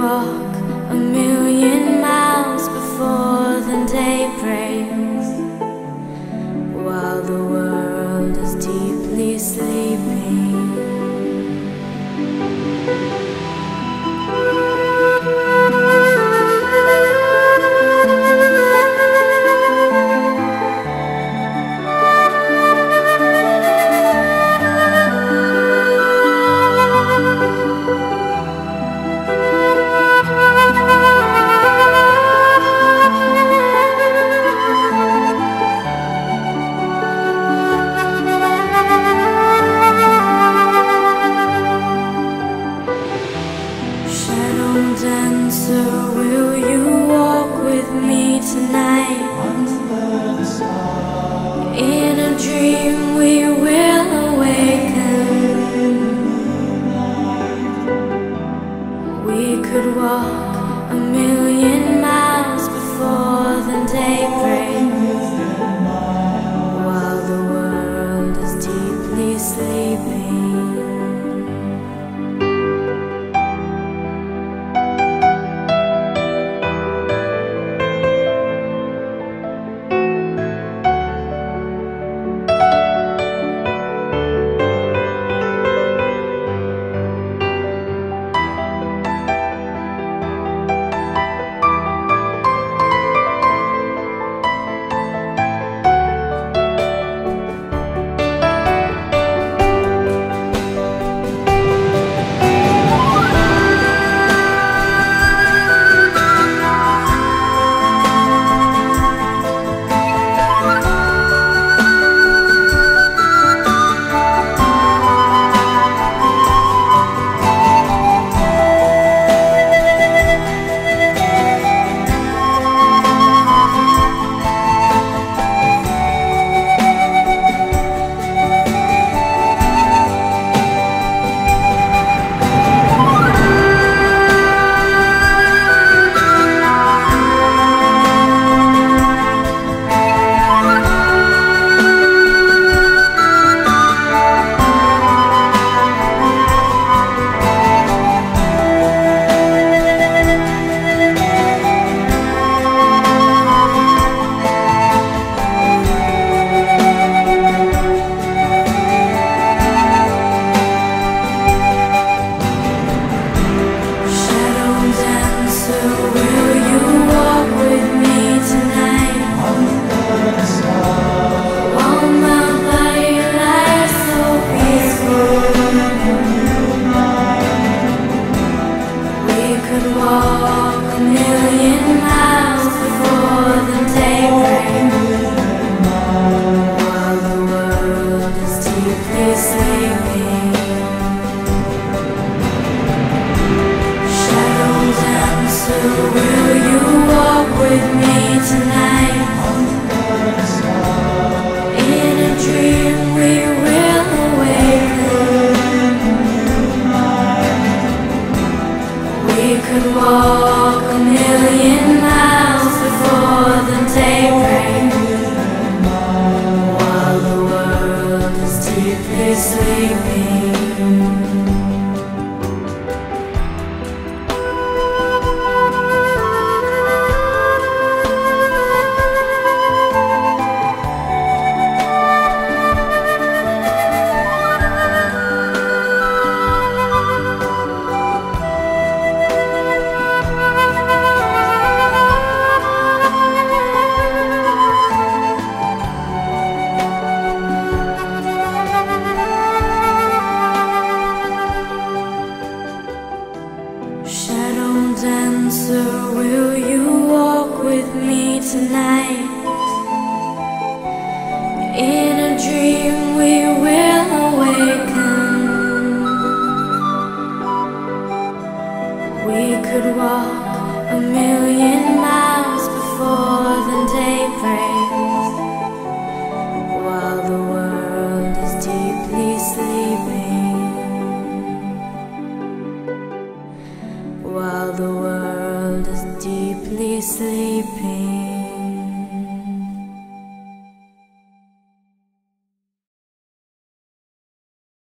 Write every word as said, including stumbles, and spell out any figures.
walk a million miles before the day breaks, while the world is deeply sleeping. Sleeping.